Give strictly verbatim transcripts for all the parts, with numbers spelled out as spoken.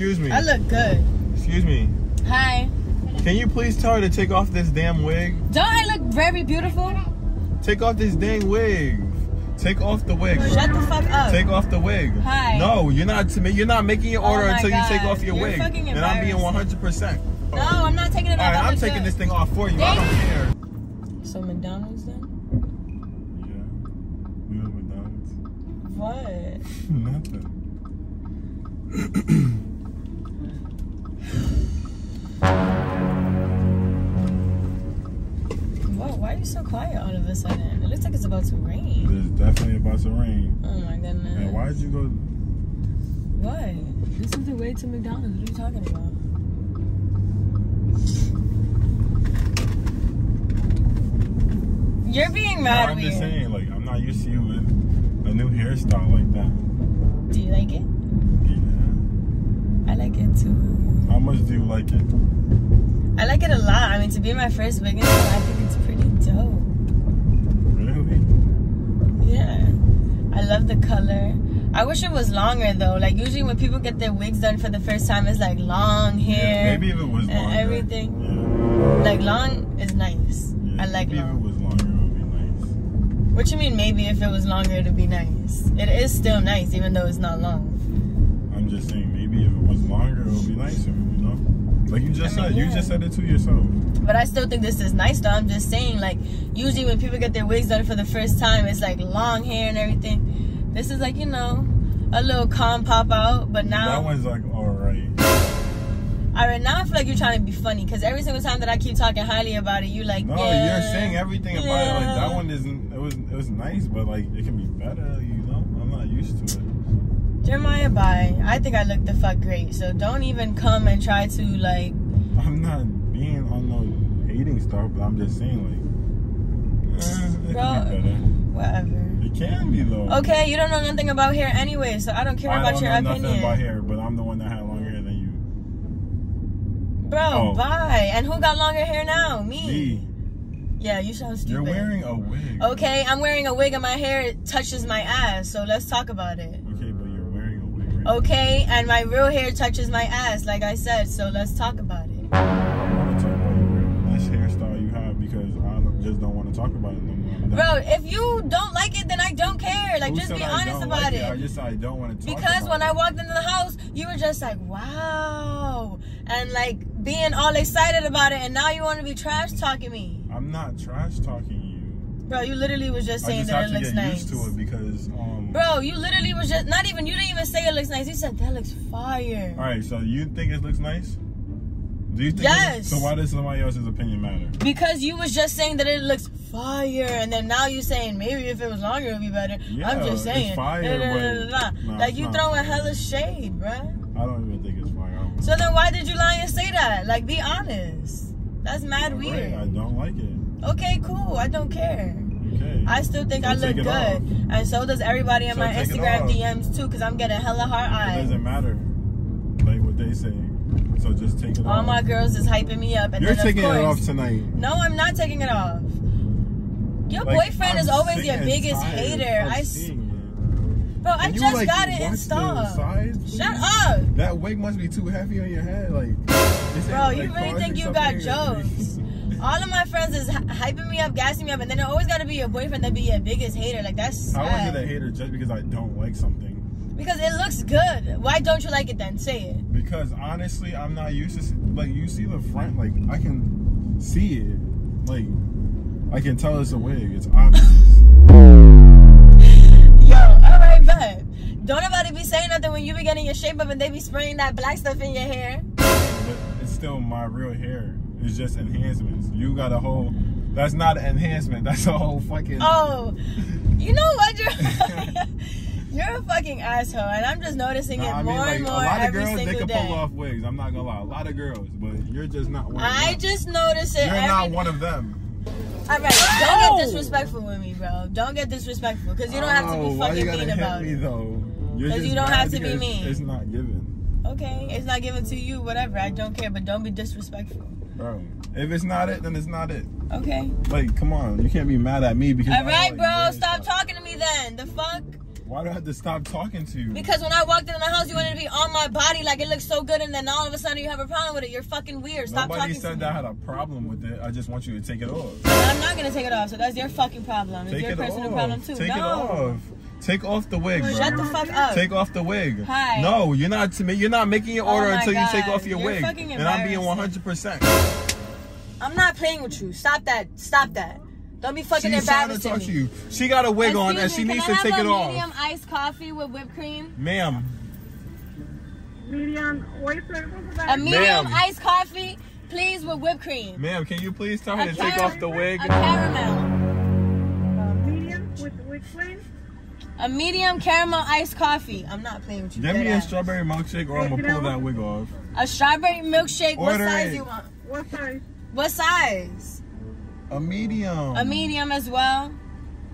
Excuse me. I look good. Excuse me. Hi. Can you please tell her to take off this damn wig? Don't I look very beautiful? Take off this dang wig. Take off the wig. Shut the fuck up. Take off the wig. Hi. No, you're not. You're not making your order oh until God. you take off your you're wig. And I'm being one hundred percent. No, I'm not taking it off. All right, I'm taking good. this thing off for you. Dang. I don't care. So McDonald's then? Yeah. We went to McDonald's. What? Nothing. It's so quiet all of a sudden. It looks like it's about to rain. It's definitely about to rain. Oh my goodness. And why did you go? Why? This is the way to McDonald's. What are you talking about? You're being mad no, I'm weird. just saying, like, I'm not used to you with a new hairstyle like that. Do you like it? Yeah. I like it too. How much do you like it? I like it a lot. I mean, to be my first wig, I think it's pretty dope. Really? Yeah. I love the color. I wish it was longer though. Like usually when people get their wigs done for the first time, it's like long hair. Yeah, maybe if it was longer. And everything. Yeah. Like long is nice. Yeah, I like maybe long. Maybe if it was longer, it would be nice. What you mean? Maybe if it was longer, it'd be nice. It is still nice, even though it's not long. I'm just saying, maybe if it was longer, it would be nicer. You know. Like you just I mean, said, yeah. you just said it to yourself. But I still think this is nice though. I'm just saying, like, usually when people get their wigs done for the first time, it's like long hair and everything. This is like, you know, a little calm pop out, but now... That one's like, all right. All right, now I feel like you're trying to be funny because every single time that I keep talking highly about it, you like, No, yeah, you're saying everything yeah. about it. Like, that one isn't, it was, it was nice, but like, it can be better, you know? I'm not used to it. Jeremiah, bye. I think I look the fuck great, so don't even come and try to, like... I'm not being on no hating stuff, but I'm just saying, like... Eh, it Bro, can be whatever. It can be, though. Okay, you don't know nothing about hair anyway, so I don't care I about don't your opinion. I don't know nothing about hair, but I'm the one that had longer hair than you. Bro, oh. bye. And who got longer hair now? Me. Me. Yeah, you sound stupid. You're wearing a wig. Okay, I'm wearing a wig and my hair touches my ass, so let's talk about it. Okay, but you're wearing a wig. Right okay, now. and my real hair touches my ass, like I said, so let's talk about it. I want to talk about your nice hairstyle you have because I just don't want to talk about it no more. Bro, if you don't like it, then I don't care. Like, Who just be I honest about like it. it. I just I don't want to talk Because about when it. I walked into the house, you were just like, wow. And, like, being all excited about it, and now you want to be trash talking me. I'm not trash talking you. Bro, you literally was just saying just that it looks nice. I just have to get nice. used to it because... Um, Bro, you literally was just... Not even... You didn't even say it looks nice. You said that looks fire. Alright, so you think it looks nice? Do you think... Yes. So why does somebody else's opinion matter? Because you was just saying that it looks fire. And then now you're saying maybe if it was longer it would be better. Yeah, I'm just saying. It's fire, da, da, da, da, da. Nah, Like you throwing hella shade, bro. I don't even think it's fire. So then why did you lie and say that? Like, be honest. That's mad right, weird. I don't like it. Okay, cool. I don't care. Okay. I still think so I look good. Off. And so does everybody in so my Instagram D Ms too, because I'm getting hella hard eyes. It doesn't matter. Like what they say. So just take it All off. All my girls is hyping me up. And You're then, taking of course, it off tonight. No, I'm not taking it off. Your like, boyfriend I'm is always your biggest hater. I Bro, Can I just like, got it installed. Sides, Shut up. That wig must be too heavy on your head. Like, Bro, you like really think you got jokes. All of my friends is hyping me up, gassing me up, and then it always got to be your boyfriend that be your biggest hater. Like, that's sad. How is it a hater just because I don't like something? Because it looks good. Why don't you like it then? Say it. Because honestly, I'm not used to, like, you see the front, like, I can see it. Like, I can tell it's a wig. It's obvious. Don't nobody be saying nothing when you be getting your shape up and they be spraying that black stuff in your hair. But it's still my real hair. It's just enhancements. You got a whole... That's not an enhancement. That's a whole fucking... Oh. You know what? You're, you're a fucking asshole. And I'm just noticing nah, it I more mean, like, and more every single day. A lot of girls, they can day. pull off wigs. I'm not going to lie. A lot of girls. But you're just not one of them. I just notice it. You're every not one of them. Alright, don't get disrespectful with me, bro. Don't get disrespectful. Because you don't oh, have to be fucking why you mean about me, it. Though? Because you don't have to be mean. It's not given. Okay, it's not given to you, whatever. I don't care, but don't be disrespectful. Bro, if it's not it, then it's not it. Okay. Like, come on. You can't be mad at me because... All right, like, bro. Stop talking to me then. The fuck? Why do I have to stop talking to you? Because when I walked into my house, you wanted to be on my body like it looks so good, and then all of a sudden you have a problem with it. You're fucking weird. Stop Nobody talking to me. Nobody said that I had a problem with it. I just want you to take it off. I'm not going to take it off, so that's your fucking problem. It's take your it personal off. problem too. Take no. it off. Take off the wig, bro. Shut the fuck up. Take off the wig. Hi. No, you're not, you're not making your order oh until God. you take off your you're wig. Fucking and I'm being one hundred percent. I'm not playing with you. Stop that. Stop that. Don't be fucking She's embarrassed trying to talk to you. She got a wig Excuse on and she needs to take it off. Can I have a medium iced coffee with whipped cream? Ma'am. Medium oyster? A medium iced coffee, please, with whipped cream. Ma'am, can you please tell her to take off the wig? A caramel. Uh, medium with whipped cream? A medium caramel iced coffee. I'm not playing with you. Give me a strawberry milkshake or I'm going to pull that wig off. A strawberry milkshake? What size do you want? What size? What size? A medium. A medium as well.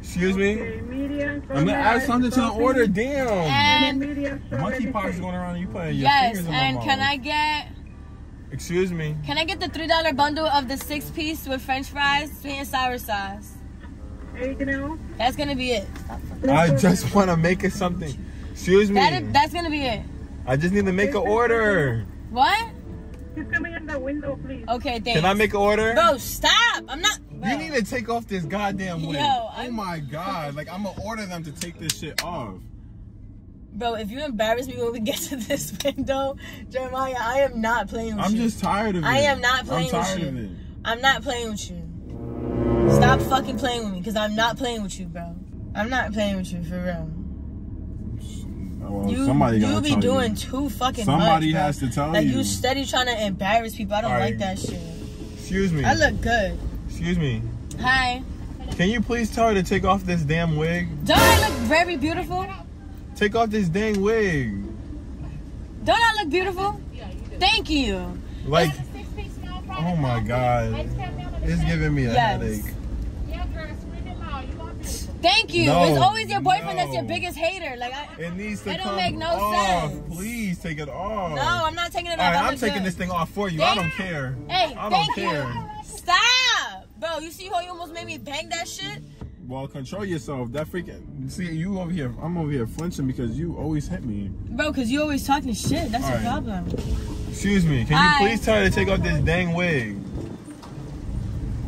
Excuse me? Okay, medium. I'm gonna add something to the order, damn. And medium. Monkeypox going around and you putting your yes, fingers in my mouth. Yes, and can I get... Excuse me? Can I get the three dollar bundle of the six-piece with french fries, sweet and sour sauce? Anything else? That's gonna be it. I just wanna make it something. Excuse me? That is, that's gonna be it. I just need to make an order. What? Just coming in the window, please. Okay, thanks. Can I make an order? Bro, stop. I'm not. Bro. You need to take off this goddamn wig. Yo, I'm... Oh, my God. Like, I'm going to order them to take this shit off. Bro, if you embarrass me when we get to this window, Jeremiah, I am not playing with I'm you. I'm just tired of it. I am not playing I'm tired with you. Of it. I'm not playing with you. Stop fucking playing with me, because I'm not playing with you, bro. I'm not playing with you, for real. Well, you somebody you be doing you. too fucking somebody much, Somebody has to tell like, you. Like, you steady trying to embarrass people. I don't right. like that shit. Excuse me. I look good. Excuse me. Hi. Can you please tell her to take off this damn wig? Don't I look very beautiful? Take off this dang wig. Don't I look beautiful? Yeah, you do. Thank you. Like, oh my God. It's giving me a yes. headache. Thank you. No, it's always your boyfriend no. that's your biggest hater. Like I, it needs to. It don't make no off. sense. Please take it off. No, I'm not taking it off. All right, I'm taking good. this thing off for you. Damn. I don't care. Hey, I don't thank care. you. Stop, bro. You see how you almost made me bang that shit? Well, control yourself. That freaking. See you over here. I'm over here flinching because you always hit me. Bro, because you always talking shit. That's All your right. problem. Excuse me. Can All you please tell her to take off this dang wig?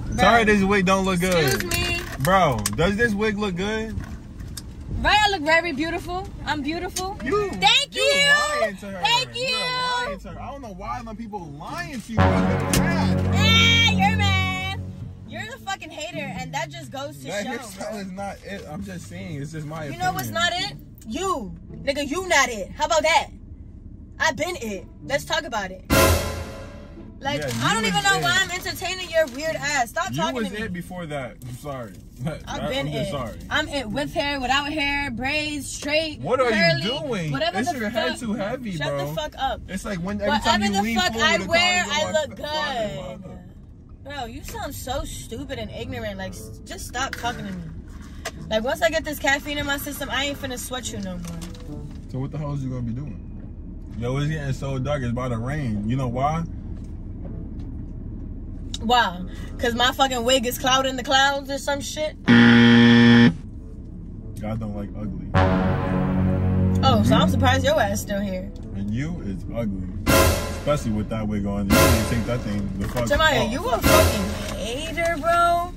Bro, Sorry, this wig don't look good. Excuse me. Bro, does this wig look good? Right, I look very beautiful. I'm beautiful. You, Thank you. you. Lying to her. Thank you. You're lying to her. I don't know why some people lying to you. Ah, you're mad. You're the fucking hater, and that just goes to that show. That hairstyle is not it. I'm just saying. It's just my opinion. You know what's not it? You. Nigga, you not it. How about that? I've been it. Let's talk about it. Like, yeah, I don't even know it. why I'm entertaining your weird ass. Stop you talking to me. You was it before that. I'm sorry. I've I, been I'm it. Sorry. I'm it with hair, without hair, braids, straight, What are curly, you doing? Whatever it's the your fuck. head too heavy, Shut bro. Shut the fuck up. It's like when, every whatever time you the lean fuck I wear, I look good. Father. Bro, you sound so stupid and ignorant. Like, just stop talking to me. Like, once I get this caffeine in my system, I ain't finna sweat you no more. So what the hell is you gonna be doing? Yo, it's getting so dark. It's about to rain. You know why? Wow, cause my fucking wig is clouding the clouds or some shit. God don't like ugly. Oh, you, so I'm surprised your ass still here. And you is ugly, especially with that wig on. You really think that thing the fuck? Jeremiah, you a fucking hater, bro.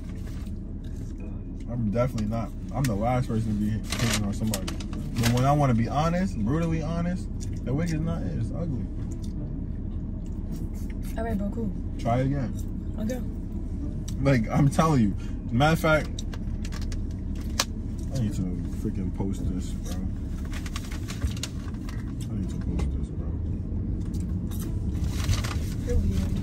I'm definitely not. I'm the last person to be hating on somebody. But when I want to be honest, brutally honest, the wig is not. It's ugly. All right, bro. Cool. Try it again. Okay. Like, I'm telling you. Matter of fact, I need to freaking post this, bro. I need to post this, bro. You're weird.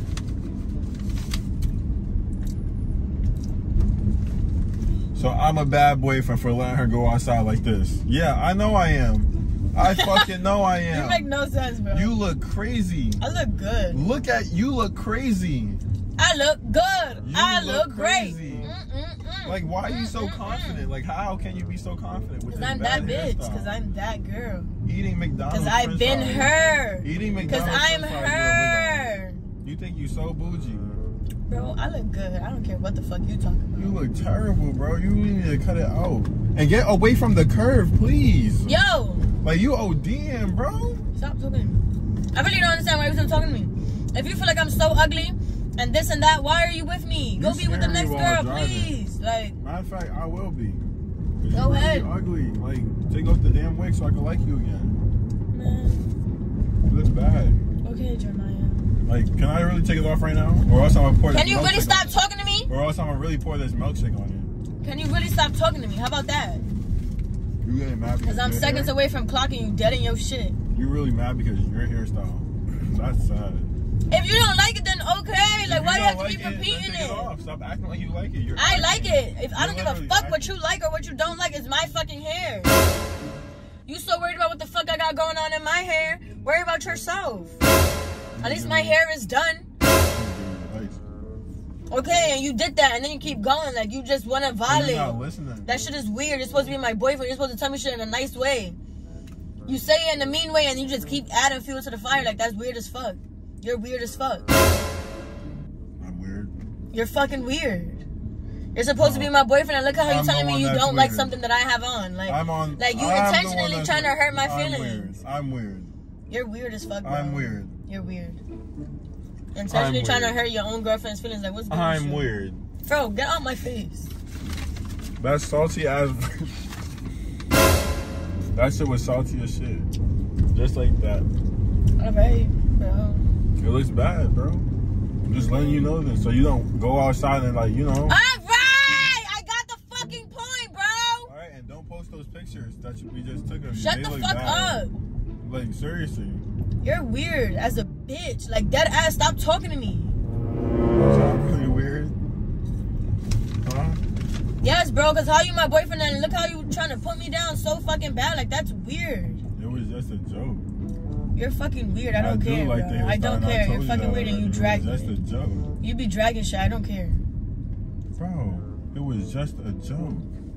So I'm a bad boyfriend for letting her go outside like this. Yeah, I know I am. I fucking know I am. You make no sense, bro. You look crazy. I look good. Look at, you look crazy. I look good. You I look, look great. Mm, mm, mm. Like, why are you so mm, mm, confident? Mm. Like, how can you be so confident with this bad hairstyle? Because I'm that bitch. Because I'm that girl. Eating McDonald's. Because I've been her. Eating McDonald's. Because I'm her. You think you so bougie? Bro, I look good. I don't care what the fuck you talking about. You look terrible, bro. You need to cut it out. And get away from the curve, please. Yo! Like, you ODing, bro. Stop talking. I really don't understand why you're still talking to me. If you feel like I'm so ugly and this and that, why are you with me? Go be with the next girl, please. Like, matter of fact, I will be. Go ahead. You're ugly. Like, take off the damn wig so I can like you again. Man. You look bad. Okay, Jeremiah. Like, can I really take it off right now? Or else I'm gonna pour this milkshake on you. Can you really stop talking to me? Or else I'm gonna really pour this milkshake on you. Can you really stop talking to me? How about that? You getting mad because I'm seconds away from clocking you dead in your shit. You really mad because your hairstyle. That's sad. If you don't like it, then okay. Like, why do you have to keep repeating it? Stop acting like you like it. I like it. If I don't give a fuck what you like or what you don't like, it's my fucking hair. You so worried about what the fuck I got going on in my hair. Worry about yourself. At least my hair is done. Okay, and you did that, and then you keep going. Like, you just want to violate. That shit is weird. You're supposed to be my boyfriend. You're supposed to tell me shit in a nice way. You say it in a mean way, and you just keep adding fuel to the fire. Like, that's weird as fuck. You're weird as fuck. I'm weird. You're fucking weird. You're supposed no. to be my boyfriend, and look at how you're telling me you don't weird. like something that I have on. Like, I'm on, like you I'm intentionally trying to hurt my I'm feelings. Weird. I'm weird. You're weird as fuck, bro. I'm weird. You're weird. Intentionally I'm trying weird. to hurt your own girlfriend's feelings. Like, what's good I'm with weird. Bro, get out my face. That salty ass. That shit was salty as shit. Just like that. Alright, bro. It looks bad, bro. I'm just letting you know this so you don't go outside and, like, you know. Alright! I got the fucking point, bro! Alright, and don't post those pictures that we just took of you. Shut they the fuck bad. up. Like, seriously. You're weird as a bitch. Like, dead ass, stop talking to me. Stop, you weird? Huh? Yes, bro, because how you my boyfriend and look how you trying to put me down so fucking bad. Like, that's weird. It was just a joke. You're fucking weird. I don't I care, do like bro. I don't care. You're fucking weird and you dragged me. It was just a joke. You be dragging shit. I don't care. Bro, it was just a joke.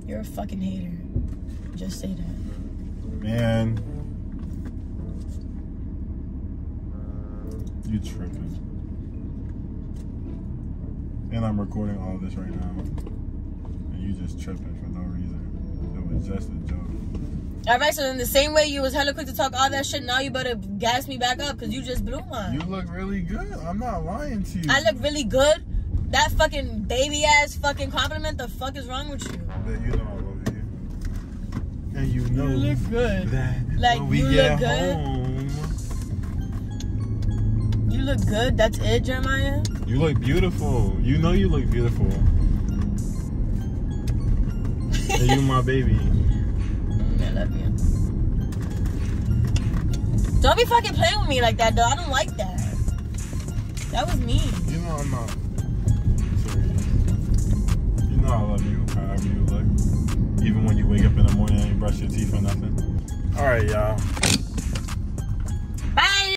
You're a fucking hater. Just say that. Man. You tripping. And I'm recording all this right now. And you just tripping for no reason. It was just a joke. Alright, so in the same way you was hella quick to talk all that shit, now you better gas me back up because you just blew mine. You look really good. I'm not lying to you. I look really good? That fucking baby ass fucking compliment, the fuck is wrong with you? But you know I love you. And you know you look good. That like when we you get look good. Home, you look good. That's it, Jeremiah. You look beautiful. You know you look beautiful. And you my baby. I love you. Don't be fucking playing with me like that, though. I don't like that. That was mean. You know I'm not. Sorry. You know I love you however you look. Even when you wake up in the morning and you brush your teeth or nothing. Alright, y'all.